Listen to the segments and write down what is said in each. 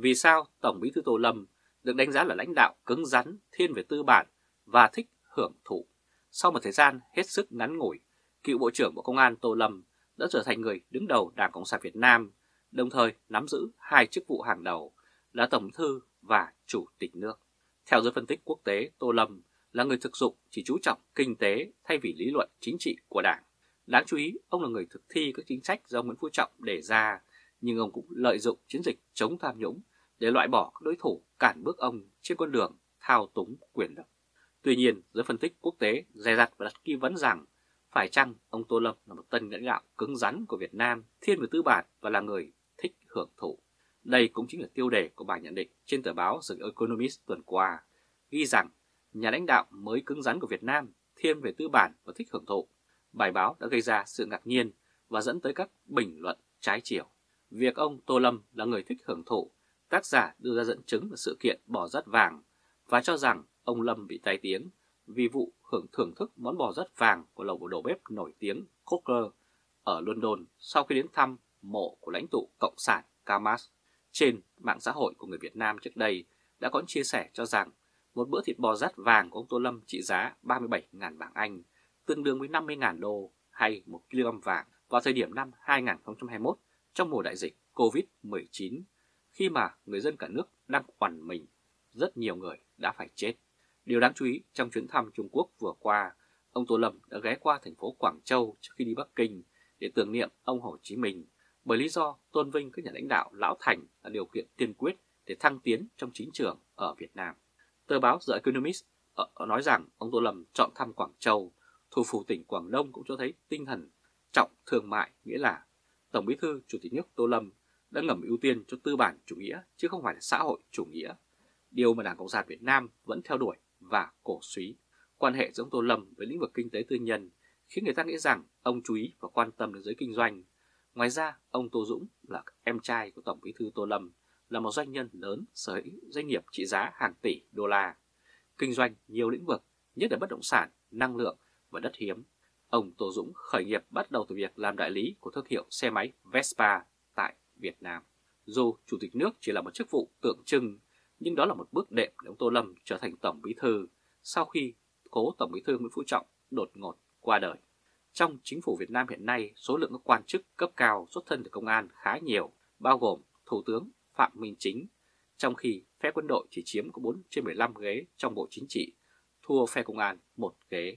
Vì sao Tổng Bí thư Tô Lâm được đánh giá là lãnh đạo cứng rắn, thiên về tư bản và thích hưởng thụ? Sau một thời gian hết sức ngắn ngủi, cựu Bộ trưởng Bộ Công an Tô Lâm đã trở thành người đứng đầu Đảng Cộng sản Việt Nam, đồng thời nắm giữ hai chức vụ hàng đầu là Tổng Bí thư và Chủ tịch nước. Theo giới phân tích quốc tế, Tô Lâm là người thực dụng, chỉ chú trọng kinh tế thay vì lý luận chính trị của Đảng. Đáng chú ý, ông là người thực thi các chính sách do Nguyễn Phú Trọng đề ra, nhưng ông cũng lợi dụng chiến dịch chống tham nhũng để loại bỏ các đối thủ cản bước ông trên con đường thao túng quyền lực. Tuy nhiên, giới phân tích quốc tế dè dặt và đặt nghi vấn rằng phải chăng ông Tô Lâm là một tân lãnh đạo cứng rắn của Việt Nam, thiên về tư bản và là người thích hưởng thụ. Đây cũng chính là tiêu đề của bài nhận định trên tờ báo The Economist tuần qua, ghi rằng nhà lãnh đạo mới cứng rắn của Việt Nam thiên về tư bản và thích hưởng thụ. Bài báo đã gây ra sự ngạc nhiên và dẫn tới các bình luận trái chiều. Việc ông Tô Lâm là người thích hưởng thụ, tác giả đưa ra dẫn chứng là sự kiện bò rát vàng và cho rằng ông Lâm bị tai tiếng vì vụ thưởng thức món bò rát vàng của lẩu đầu bếp nổi tiếng Coker ở London sau khi đến thăm mộ của lãnh tụ Cộng sản Kamas. Trên mạng xã hội của người Việt Nam trước đây đã có chia sẻ cho rằng một bữa thịt bò rát vàng của ông Tô Lâm trị giá 37.000 bảng Anh, tương đương với 50.000 đô hay 1 kg vàng vào thời điểm năm 2021 trong mùa đại dịch COVID-19, khi mà người dân cả nước đang oằn mình, rất nhiều người đã phải chết. Điều đáng chú ý, trong chuyến thăm Trung Quốc vừa qua, ông Tô Lâm đã ghé qua thành phố Quảng Châu trước khi đi Bắc Kinh để tưởng niệm ông Hồ Chí Minh, bởi lý do tôn vinh các nhà lãnh đạo lão thành là điều kiện tiên quyết để thăng tiến trong chính trường ở Việt Nam. Tờ báo The Economist nói rằng ông Tô Lâm chọn thăm Quảng Châu, thủ phủ tỉnh Quảng Đông, cũng cho thấy tinh thần trọng thương mại, nghĩa là Tổng Bí thư, Chủ tịch nước Tô Lâm đã ngầm ưu tiên cho tư bản chủ nghĩa chứ không phải là xã hội chủ nghĩa, điều mà Đảng Cộng sản Việt Nam vẫn theo đuổi và cổ suý. Quan hệ giữa ông Tô Lâm với lĩnh vực kinh tế tư nhân khiến người ta nghĩ rằng ông chú ý và quan tâm đến giới kinh doanh. Ngoài ra, ông Tô Dũng là em trai của Tổng Bí thư Tô Lâm, là một doanh nhân lớn sở hữu doanh nghiệp trị giá hàng tỷ đô la, kinh doanh nhiều lĩnh vực, nhất là bất động sản, năng lượng và đất hiếm. Ông Tô Dũng khởi nghiệp bắt đầu từ việc làm đại lý của thương hiệu xe máy Vespa tại Việt Nam. Dù Chủ tịch nước chỉ là một chức vụ tượng trưng, nhưng đó là một bước đệm để ông Tô Lâm trở thành Tổng Bí thư sau khi cố Tổng Bí thư Nguyễn Phú Trọng đột ngột qua đời. Trong chính phủ Việt Nam hiện nay, số lượng các quan chức cấp cao xuất thân từ công an khá nhiều, bao gồm Thủ tướng Phạm Minh Chính, trong khi phe quân đội chỉ chiếm có 4 trên 15 ghế trong Bộ Chính trị, thua phe công an 1 ghế.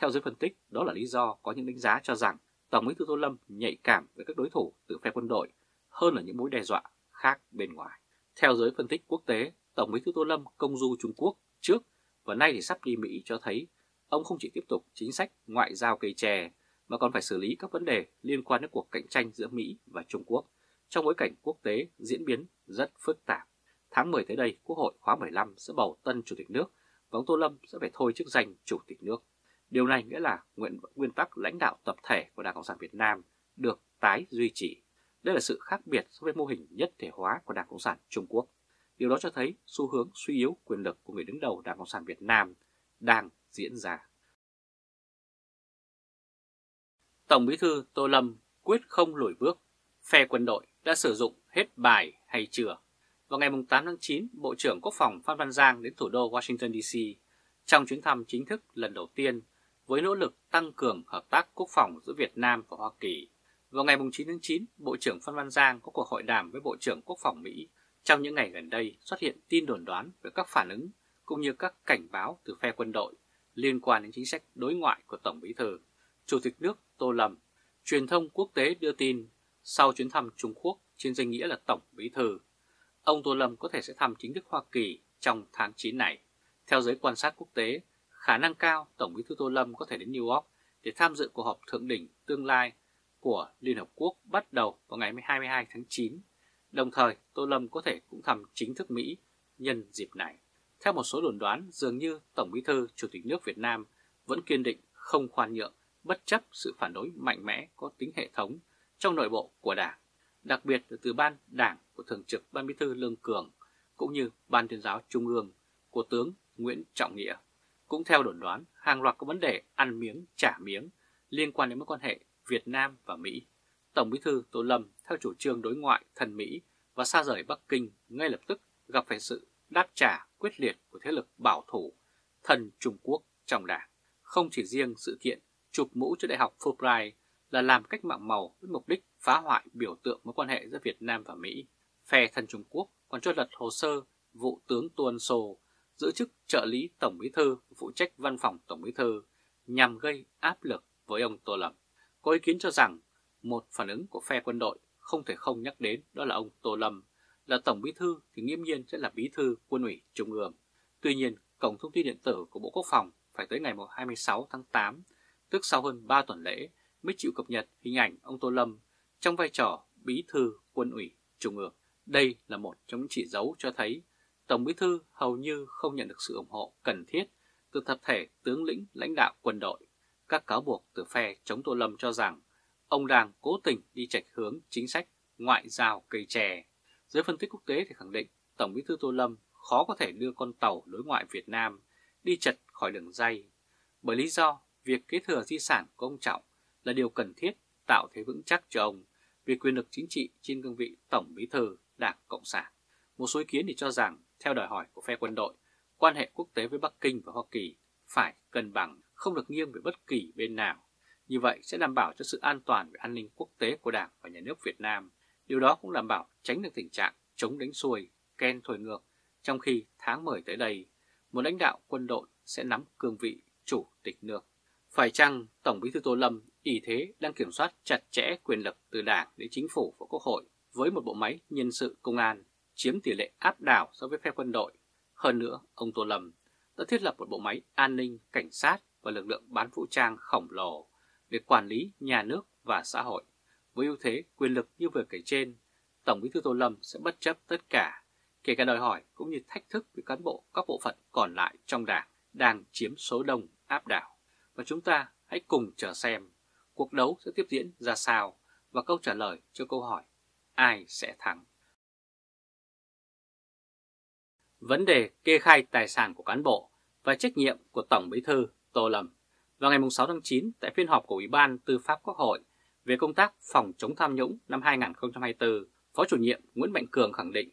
Theo giới phân tích, đó là lý do có những đánh giá cho rằng Tổng Bí thư Tô Lâm nhạy cảm với các đối thủ từ phe quân đội hơn là những mối đe dọa khác bên ngoài. Theo giới phân tích quốc tế, Tổng Bí thư Tô Lâm công du Trung Quốc trước và nay thì sắp đi Mỹ cho thấy ông không chỉ tiếp tục chính sách ngoại giao cây chè mà còn phải xử lý các vấn đề liên quan đến cuộc cạnh tranh giữa Mỹ và Trung Quốc trong bối cảnh quốc tế diễn biến rất phức tạp. Tháng 10 tới đây, Quốc hội khóa 15 sẽ bầu tân Chủ tịch nước và ông Tô Lâm sẽ phải thôi chức danh Chủ tịch nước. Điều này nghĩa là nguyên tắc lãnh đạo tập thể của Đảng Cộng sản Việt Nam được tái duy trì. Đây là sự khác biệt so với mô hình nhất thể hóa của Đảng Cộng sản Trung Quốc. Điều đó cho thấy xu hướng suy yếu quyền lực của người đứng đầu Đảng Cộng sản Việt Nam đang diễn ra. Tổng Bí thư Tô Lâm quyết không lùi bước, phe quân đội đã sử dụng hết bài hay chưa? Vào ngày 8 tháng 9, Bộ trưởng Quốc phòng Phan Văn Giang đến thủ đô Washington DC trong chuyến thăm chính thức lần đầu tiên với nỗ lực tăng cường hợp tác quốc phòng giữa Việt Nam và Hoa Kỳ. Vào ngày 9 tháng 9, Bộ trưởng Phan Văn Giang có cuộc hội đàm với Bộ trưởng Quốc phòng Mỹ. Trong những ngày gần đây xuất hiện tin đồn đoán về các phản ứng cũng như các cảnh báo từ phe quân đội liên quan đến chính sách đối ngoại của Tổng Bí thư, Chủ tịch nước Tô Lâm. Truyền thông quốc tế đưa tin sau chuyến thăm Trung Quốc trên danh nghĩa là Tổng Bí thư, ông Tô Lâm có thể sẽ thăm chính thức Hoa Kỳ trong tháng 9 này. Theo giới quan sát quốc tế, khả năng cao Tổng Bí thư Tô Lâm có thể đến New York để tham dự cuộc họp thượng đỉnh tương lai của Liên Hợp Quốc bắt đầu vào ngày 22 tháng 9. Đồng thời, Tô Lâm có thể cũng thăm chính thức Mỹ nhân dịp này. Theo một số đồn đoán, dường như Tổng Bí thư, Chủ tịch nước Việt Nam vẫn kiên định không khoan nhượng bất chấp sự phản đối mạnh mẽ có tính hệ thống trong nội bộ của Đảng, đặc biệt là từ ban Đảng của Thường trực Ban Bí thư Lương Cường cũng như Ban Tuyên giáo Trung ương của tướng Nguyễn Trọng Nghĩa. Cũng theo đồn đoán, hàng loạt các vấn đề ăn miếng trả miếng liên quan đến mối quan hệ Việt Nam và Mỹ. Tổng Bí thư Tô Lâm theo chủ trương đối ngoại thân Mỹ và xa rời Bắc Kinh ngay lập tức gặp phải sự đáp trả quyết liệt của thế lực bảo thủ thần Trung Quốc trong đảng. Không chỉ riêng sự kiện chụp mũ cho Đại học Fulbright là làm cách mạng màu với mục đích phá hoại biểu tượng mối quan hệ giữa Việt Nam và Mỹ, phe thân Trung Quốc còn cho lật hồ sơ vụ tướng Tuấn Sô giữ chức trợ lý Tổng Bí thư phụ trách văn phòng Tổng Bí thư nhằm gây áp lực với ông Tô Lâm. Có ý kiến cho rằng một phản ứng của phe quân đội không thể không nhắc đến đó là ông Tô Lâm là Tổng Bí thư thì nghiêm nhiên sẽ là Bí thư Quân ủy Trung ương. Tuy nhiên, cổng thông tin điện tử của Bộ Quốc phòng phải tới ngày 26 tháng 8, tức sau hơn 3 tuần lễ, mới chịu cập nhật hình ảnh ông Tô Lâm trong vai trò Bí thư Quân ủy Trung ương. Đây là một trong những chỉ dấu cho thấy Tổng Bí thư hầu như không nhận được sự ủng hộ cần thiết từ tập thể tướng lĩnh lãnh đạo quân đội. Các cáo buộc từ phe chống Tô Lâm cho rằng ông đang cố tình đi chệch hướng chính sách ngoại giao cây chè. Giới phân tích quốc tế thì khẳng định Tổng Bí thư Tô Lâm khó có thể đưa con tàu đối ngoại Việt Nam đi chật khỏi đường ray, bởi lý do việc kế thừa di sản của ông Trọng là điều cần thiết tạo thế vững chắc cho ông về quyền lực chính trị trên cương vị Tổng Bí thư Đảng Cộng sản. Một số ý kiến thì cho rằng theo đòi hỏi của phe quân đội, quan hệ quốc tế với Bắc Kinh và Hoa Kỳ phải cân bằng, không được nghiêng về bất kỳ bên nào. Như vậy sẽ đảm bảo cho sự an toàn về an ninh quốc tế của Đảng và Nhà nước Việt Nam. Điều đó cũng đảm bảo tránh được tình trạng chống đánh xuôi, ken thổi ngược, trong khi tháng 10 tới đây, một lãnh đạo quân đội sẽ nắm cương vị chủ tịch nước. Phải chăng Tổng Bí thư Tô Lâm ỷ thế đang kiểm soát chặt chẽ quyền lực từ Đảng đến Chính phủ và Quốc hội với một bộ máy nhân sự công an chiếm tỷ lệ áp đảo so với phe quân đội? Hơn nữa, ông Tô Lâm đã thiết lập một bộ máy an ninh, cảnh sát và lực lượng bán vũ trang khổng lồ để quản lý nhà nước và xã hội. Với ưu thế quyền lực như vừa kể trên, Tổng Bí thư Tô Lâm sẽ bất chấp tất cả, kể cả đòi hỏi cũng như thách thức với cán bộ các bộ phận còn lại trong Đảng đang chiếm số đông áp đảo. Và chúng ta hãy cùng chờ xem cuộc đấu sẽ tiếp diễn ra sao và câu trả lời cho câu hỏi ai sẽ thắng. Vấn đề kê khai tài sản của cán bộ và trách nhiệm của Tổng Bí thư Tô Lâm. Vào ngày 6 tháng 9 tại phiên họp của Ủy ban Tư pháp Quốc hội về công tác phòng chống tham nhũng năm 2024, Phó Chủ nhiệm Nguyễn Mạnh Cường khẳng định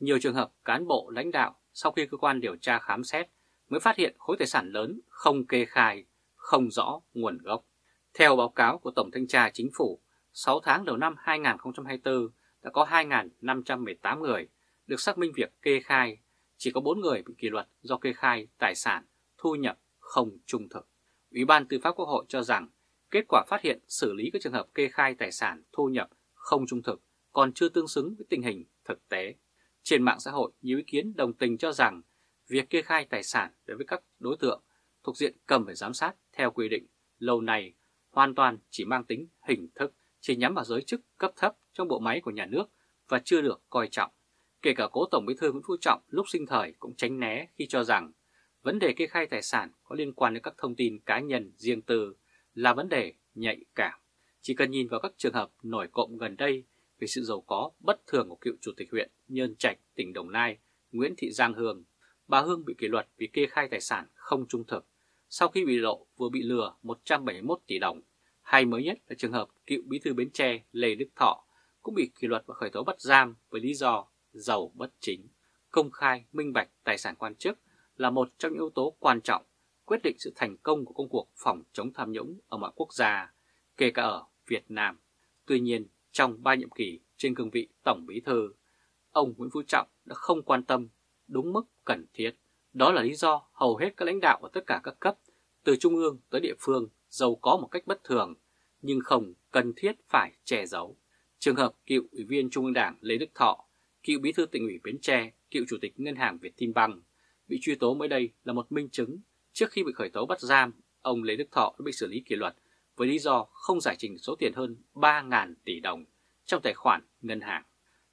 nhiều trường hợp cán bộ lãnh đạo sau khi cơ quan điều tra khám xét mới phát hiện khối tài sản lớn không kê khai, không rõ nguồn gốc. Theo báo cáo của Tổng Thanh tra Chính phủ, 6 tháng đầu năm 2024 đã có 2.518 người được xác minh việc kê khai, chỉ có 4 người bị kỷ luật do kê khai tài sản thu nhập không trung thực. Ủy ban Tư pháp Quốc hội cho rằng kết quả phát hiện xử lý các trường hợp kê khai tài sản thu nhập không trung thực còn chưa tương xứng với tình hình thực tế. Trên mạng xã hội, nhiều ý kiến đồng tình cho rằng việc kê khai tài sản đối với các đối tượng thuộc diện cầm phải giám sát theo quy định lâu nay hoàn toàn chỉ mang tính hình thức, chỉ nhắm vào giới chức cấp thấp trong bộ máy của nhà nước và chưa được coi trọng. Kể cả cố Tổng Bí thư Nguyễn Phú Trọng lúc sinh thời cũng tránh né khi cho rằng vấn đề kê khai tài sản có liên quan đến các thông tin cá nhân riêng tư là vấn đề nhạy cảm. Chỉ cần nhìn vào các trường hợp nổi cộm gần đây về sự giàu có bất thường của cựu chủ tịch huyện Nhân Trạch, tỉnh Đồng Nai, Nguyễn Thị Giang Hương. Bà Hương bị kỷ luật vì kê khai tài sản không trung thực, sau khi bị lộ vừa bị lừa 171 tỷ đồng. Hay mới nhất là trường hợp cựu Bí thư Bến Tre Lê Đức Thọ cũng bị kỷ luật và khởi tố bắt giam với lý do giàu bất chính. Công khai, minh bạch tài sản quan chức là một trong những yếu tố quan trọng quyết định sự thành công của công cuộc phòng chống tham nhũng ở mọi quốc gia, kể cả ở Việt Nam. Tuy nhiên, trong 3 nhiệm kỳ trên cương vị Tổng Bí thư, ông Nguyễn Phú Trọng đã không quan tâm đúng mức cần thiết. Đó là lý do hầu hết các lãnh đạo ở tất cả các cấp, từ trung ương tới địa phương, giàu có một cách bất thường, nhưng không cần thiết phải che giấu. Trường hợp cựu Ủy viên Trung ương Đảng Lê Đức Thọ, cựu Bí thư Tỉnh ủy Bến Tre, cựu Chủ tịch Ngân hàng Vietinbank bị truy tố mới đây là một minh chứng. Trước khi bị khởi tố bắt giam, ông Lê Đức Thọ đã bị xử lý kỷ luật với lý do không giải trình số tiền hơn 3.000 tỷ đồng trong tài khoản ngân hàng.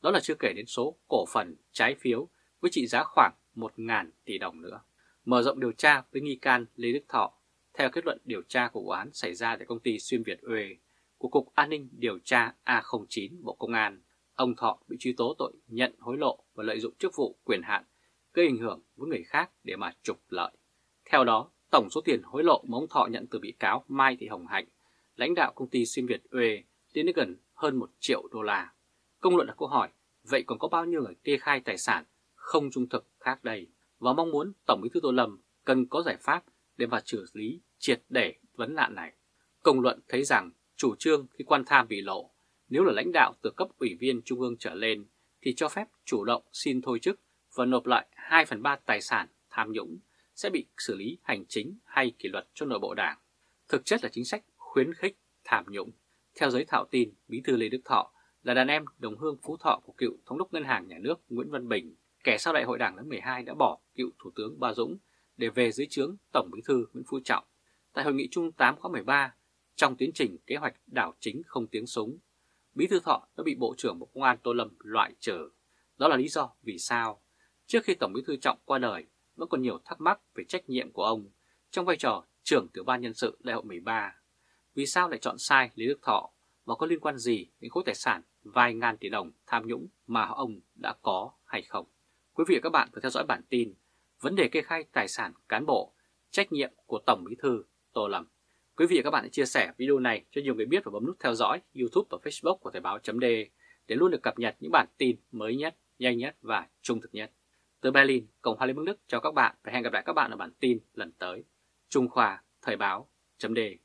Đó là chưa kể đến số cổ phần trái phiếu với trị giá khoảng 1.000 tỷ đồng nữa. Mở rộng điều tra với nghi can Lê Đức Thọ, theo kết luận điều tra của vụ án xảy ra tại công ty Xuyên Việt Oil của Cục An ninh Điều tra A09 Bộ Công an, ông Thọ bị truy tố tội nhận hối lộ và lợi dụng chức vụ quyền hạn gây ảnh hưởng với người khác để mà trục lợi. Theo đó, tổng số tiền hối lộ mà ông Thọ nhận từ bị cáo Mai Thị Hồng Hạnh, lãnh đạo công ty Xuyên Việt Oil, lên đến gần hơn 1 triệu đô la. Công luận đặt câu hỏi Vậy còn có bao nhiêu người kê khai tài sản không trung thực khác đây? Và mong muốn Tổng Bí thư Tô Lâm cần có giải pháp để mà xử lý triệt để vấn nạn này. Công luận thấy rằng chủ trương khi quan tham bị lộ, nếu là lãnh đạo từ cấp ủy viên trung ương trở lên thì cho phép chủ động xin thôi chức và nộp lại 2/3 tài sản tham nhũng sẽ bị xử lý hành chính hay kỷ luật cho nội bộ đảng. Thực chất là chính sách khuyến khích tham nhũng. Theo giới thạo tin, Bí thư Lê Đức Thọ là đàn em đồng hương Phú Thọ của cựu Thống đốc Ngân hàng Nhà nước Nguyễn Văn Bình, kẻ sau Đại hội Đảng lần 12 đã bỏ cựu Thủ tướng Ba Dũng để về dưới trướng Tổng Bí thư Nguyễn Phú Trọng. Tại hội nghị Trung 8 khóa 13, trong tiến trình kế hoạch đảo chính không tiếng súng, Bí thư Thọ đã bị Bộ trưởng Bộ Công an Tô Lâm loại trừ. Đó là lý do vì sao trước khi Tổng Bí thư Trọng qua đời vẫn còn nhiều thắc mắc về trách nhiệm của ông trong vai trò trưởng tiểu ban nhân sự Đại hội 13. Vì sao lại chọn sai Lê Đức Thọ và có liên quan gì đến khối tài sản vài ngàn tỷ đồng tham nhũng mà ông đã có hay không? Quý vị và các bạn vừa theo dõi bản tin vấn đề kê khai tài sản cán bộ, trách nhiệm của Tổng Bí thư Tô Lâm. Quý vị và các bạn hãy chia sẻ video này cho nhiều người biết và bấm nút theo dõi YouTube và Facebook của Thời báo.de để luôn được cập nhật những bản tin mới nhất, nhanh nhất và trung thực nhất. Từ Berlin, Cộng hòa Liên bang Đức chào các bạn và hẹn gặp lại các bạn ở bản tin lần tới. Trung Khoa, Thời báo.de